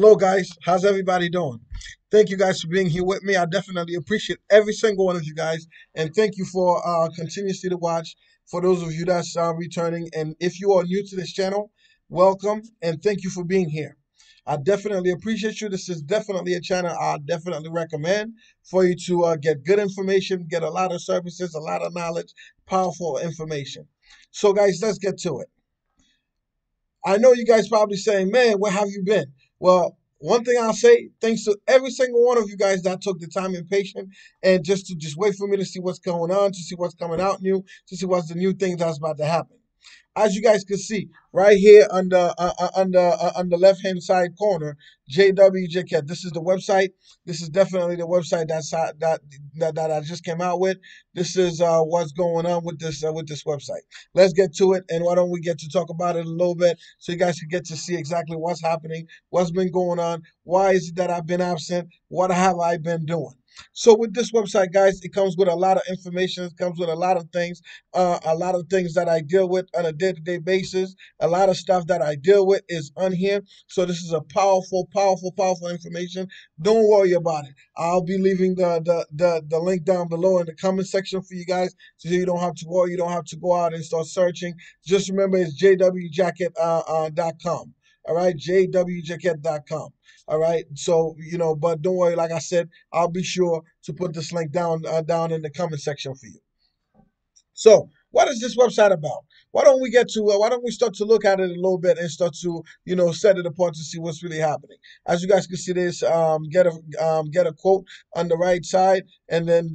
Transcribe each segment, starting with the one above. Hello guys, how's everybody doing? Thank you guys for being here with me. I definitely appreciate every single one of you guys, and thank you for continuously to watch. For those of you that's returning, and if you are new to this channel, welcome and thank you for being here. I definitely appreciate you. This is definitely a channel I definitely recommend for you to get good information, get a lot of services, a lot of knowledge, powerful information. So guys, let's get to it. I know you guys probably saying, man, where have you been? Well, one thing I'll say, thanks to every single one of you guys that took the time and patience and just wait for me to see what's going on, to see what's coming out new, to see what's the new thing that's about to happen. As you guys can see, right here on the left-hand side corner, JWJacquet. This is the website. This is definitely the website that I just came out with. This is what's going on with this website. Let's get to it, and why don't we get to talk about it a little bit so you guys can get to see exactly what's happening, what's been going on, why is it that I've been absent, what have I been doing. So with this website, guys, it comes with a lot of information. It comes with a lot of things that I deal with on a day-to-day basis. A lot of stuff that I deal with is on here. So this is a powerful, powerful, powerful information. Don't worry about it. I'll be leaving the link down below in the comment section for you guys, so you don't have to worry. You don't have to go out and start searching. Just remember, it's JWJacquet.com. All right, JWJacquet.com. All right, so, you know, but don't worry, like I said, I'll be sure to put this link down down in the comment section for you. So what is this website about? Why don't we get to, why don't we start to look at it a little bit and start to, you know, set it apart to see what's really happening. As you guys can see this, get a quote on the right side, and then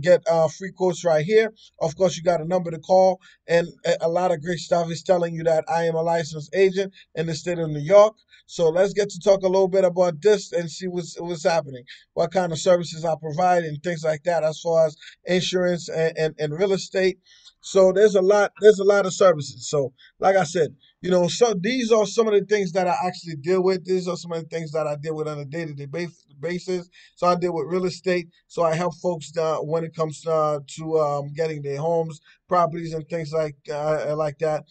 get free quotes right here. Of course, you got a number to call, and a lot of great stuff is telling you that I am a licensed agent in the state of New York. So let's get to talk a little bit about this and see what's happening, what kind of services I provide and things like that as far as insurance and real estate. So there's a lot of services. So like I said, you know, so these are some of the things that I actually deal with. These are some of the things that I deal with on a day-to-day basis. So I deal with real estate. So I help folks when it comes to getting their homes, properties, and things like that.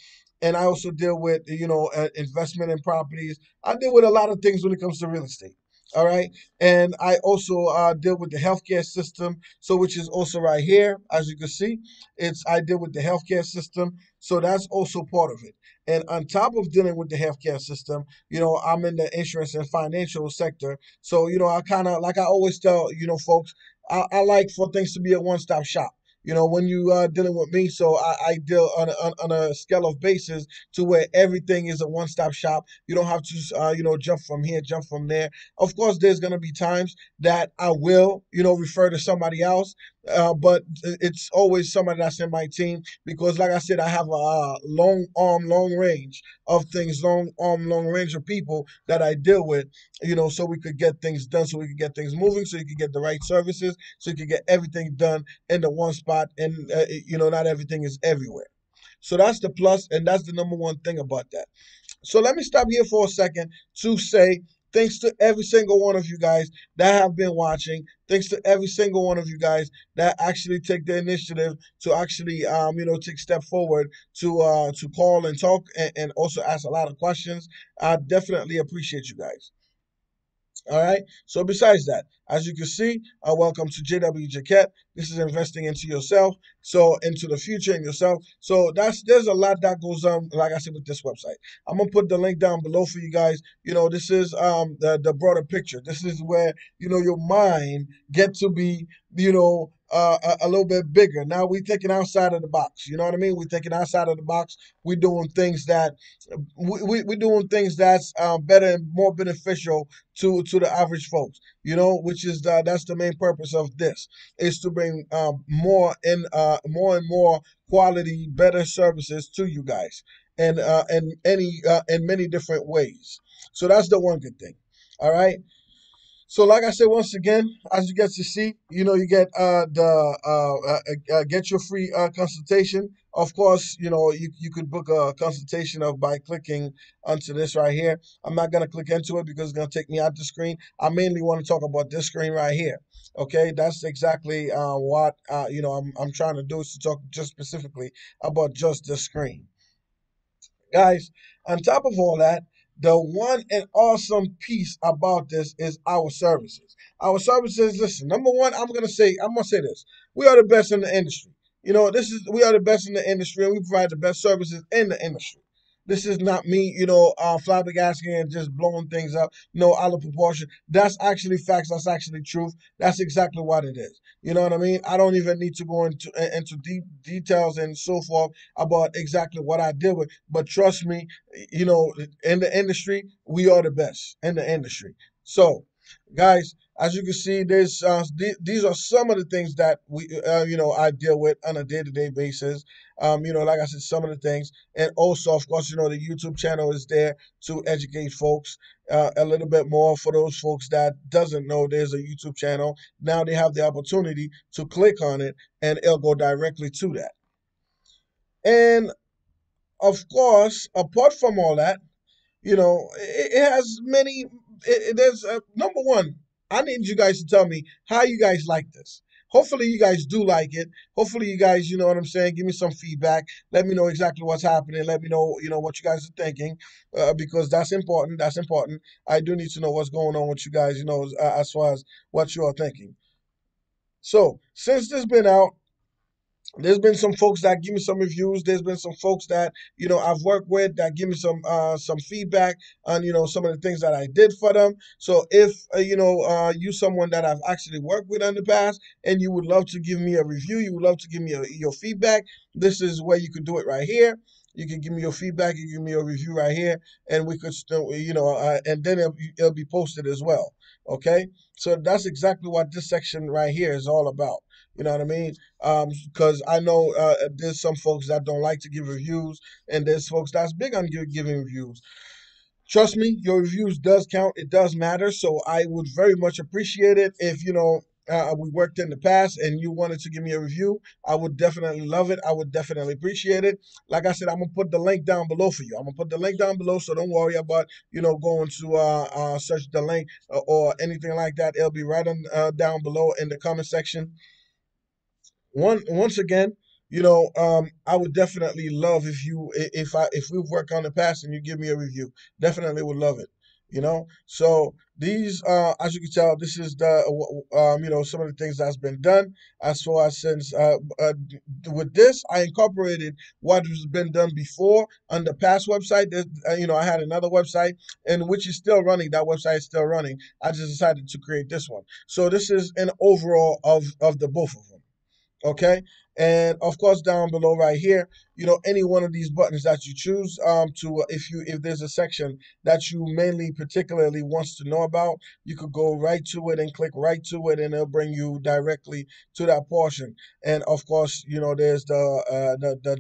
And I also deal with, you know, investment in properties. I deal with a lot of things when it comes to real estate. All right. And I also deal with the healthcare system. So which is also right here. As you can see, I deal with the healthcare system. So that's also part of it. And on top of dealing with the healthcare system, you know, I'm in the insurance and financial sector. So, you know, I kind of, like I always tell, you know, folks, I like for things to be a one-stop shop. You know, when you are dealing with me, so I deal on a scale of basis to where everything is a one-stop shop. You don't have to, you know, jump from here, jump from there. Of course, there's going to be times that I will, you know, refer to somebody else. But it's always somebody that's in my team because, like I said, I have a long arm, long range of things, long arm, long range of people that I deal with, you know, so we could get things done, so we could get things moving, so you could get the right services, so you could get everything done in the one spot. And, you know, not everything is everywhere. So that's the plus, and that's the number one thing about that. So let me stop here for a second to say, thanks to every single one of you guys that have been watching. Thanks to every single one of you guys that actually take the initiative to actually, you know, take a step forward to call and talk and also ask a lot of questions. I definitely appreciate you guys. All right. So besides that, as you can see, welcome to JWJacquet. This is investing into yourself, so into the future and yourself. So there's a lot that goes on, like I said, with this website. I'm gonna put the link down below for you guys. You know, this is the broader picture. This is where, you know, your mind gets to be, you know, a little bit bigger. Now we're thinking outside of the box. You know what I mean? We're thinking outside of the box. We're doing things that we're doing things that's better and more beneficial to the average folks. You know, which is that's the main purpose of this, is to bring more and more quality, better services to you guys, and in many different ways. So that's the one good thing. All right. So, like I said, once again, as you get to see, you know, you get get your free consultation. Of course, you know, you could book a consultation by clicking onto this right here. I'm not going to click into it because it's going to take me out the screen. I mainly want to talk about this screen right here. Okay, that's exactly what, you know, I'm trying to do, is to talk just specifically about just this screen. Guys, on top of all that, The one and awesome piece about this is our services. Our services, listen, number one, I'm gonna say this. We are the best in the industry. You know, we are the best in the industry, and we provide the best services in the industry. This is not me, you know, flabbergasting and just blowing things up, you know, out of proportion. That's actually facts. That's actually truth. That's exactly what it is. You know what I mean? I don't even need to go into deep details and so forth about exactly what I deal with. But trust me, you know, in the industry, we are the best in the industry. So, guys, as you can see, there's these are some of the things that we, you know, I deal with on a day-to-day basis. You know, like I said, some of the things, and also, of course, you know, the YouTube channel is there to educate folks a little bit more. For those folks that doesn't know, there's a YouTube channel now. They have the opportunity to click on it, and it'll go directly to that. And of course, apart from all that, you know, it has many. Number one, I need you guys to tell me how you guys like this. Hopefully you guys do like it. Hopefully you guys, you know what I'm saying, give me some feedback. Let me know exactly what's happening. Let me know, you know, what you guys are thinking, because that's important. That's important. I do need to know what's going on with you guys, you know, as far as what you are thinking. So since this has been out, there's been some folks that give me some reviews. There's been some folks that, you know, I've worked with that give me some feedback on, you know, some of the things that I did for them. So if, you know, you're someone that I've actually worked with in the past and you would love to give me a review, you would love to give me your feedback, this is where you could do it right here. You can give me your feedback, you give me your review right here, and we could still, you know, and then it'll be posted as well. Okay, so that's exactly what this section right here is all about. You know what I mean? Because I know there's some folks that don't like to give reviews, and there's folks that's big on giving reviews. Trust me, your reviews does count. It does matter. So I would very much appreciate it if, you know, we worked in the past and you wanted to give me a review. I would definitely love it. I would definitely appreciate it. Like I said, I'm going to put the link down below for you. I'm going to put the link down below, so don't worry about, you know, going to search the link or anything like that. It'll be right on, down below in the comment section. Once again, you know, I would definitely love if we work on the past and you give me a review. Definitely would love it. You know, so these, as you can tell, this is the, you know, some of the things that's been done as far as since, with this, I incorporated what has been done before on the past website. You know, I had another website, and which is still running. That website is still running. I just decided to create this one. So this is an overall of the both of them. Okay, and of course down below right here, you know, any one of these buttons that you choose to, if there's a section that you mainly particularly wants to know about, you could go right to it and click right to it, and it'll bring you directly to that portion. And of course, you know, there's the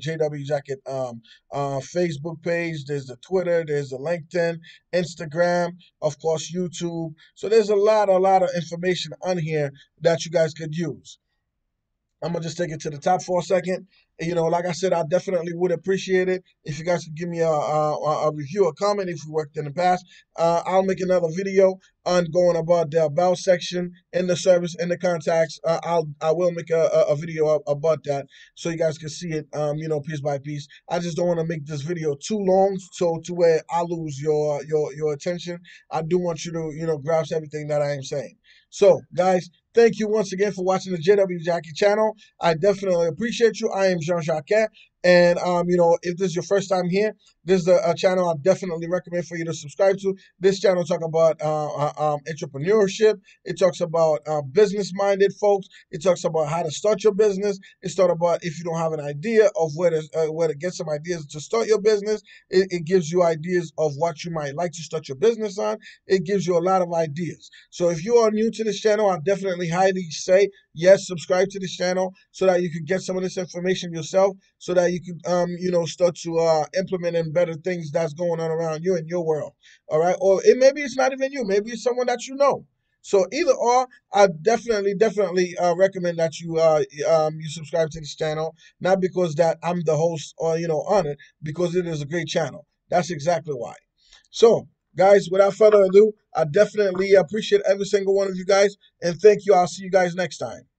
JWJacquet Facebook page, there's the Twitter, there's the LinkedIn, Instagram, of course YouTube. So there's a lot of information on here that you guys could use. I'm going to just take it to the top for a second. You know, like I said, I definitely would appreciate it if you guys could give me a review, a comment if we worked in the past. I'll make another video on going about the about section and the service and the contacts. I will make a video about that so you guys can see it, you know, piece by piece. I just don't want to make this video too long, so to where I lose your attention. I do want you to, you know, grasp everything that I am saying. So, guys, thank you once again for watching the JWJacquet channel. I definitely appreciate you. I am JWJacquet. And, you know, if this is your first time here, this is a channel I definitely recommend for you to subscribe to. This channel talks about entrepreneurship. It talks about business-minded folks. It talks about how to start your business. It's talked about if you don't have an idea of where to get some ideas to start your business. It gives you ideas of what you might like to start your business on. It gives you a lot of ideas. So if you are new to this channel, I definitely highly say, yes, subscribe to this channel so that you can get some of this information yourself, so that you can, you know, start to implement and better things that's going on around you in your world. All right. Or maybe it's not even you. Maybe it's someone that you know. So either or, I definitely recommend that you you subscribe to this channel, not because that I'm the host or, you know, on it, because it is a great channel. That's exactly why. So, guys, without further ado, I definitely appreciate every single one of you guys, and thank you. I'll see you guys next time.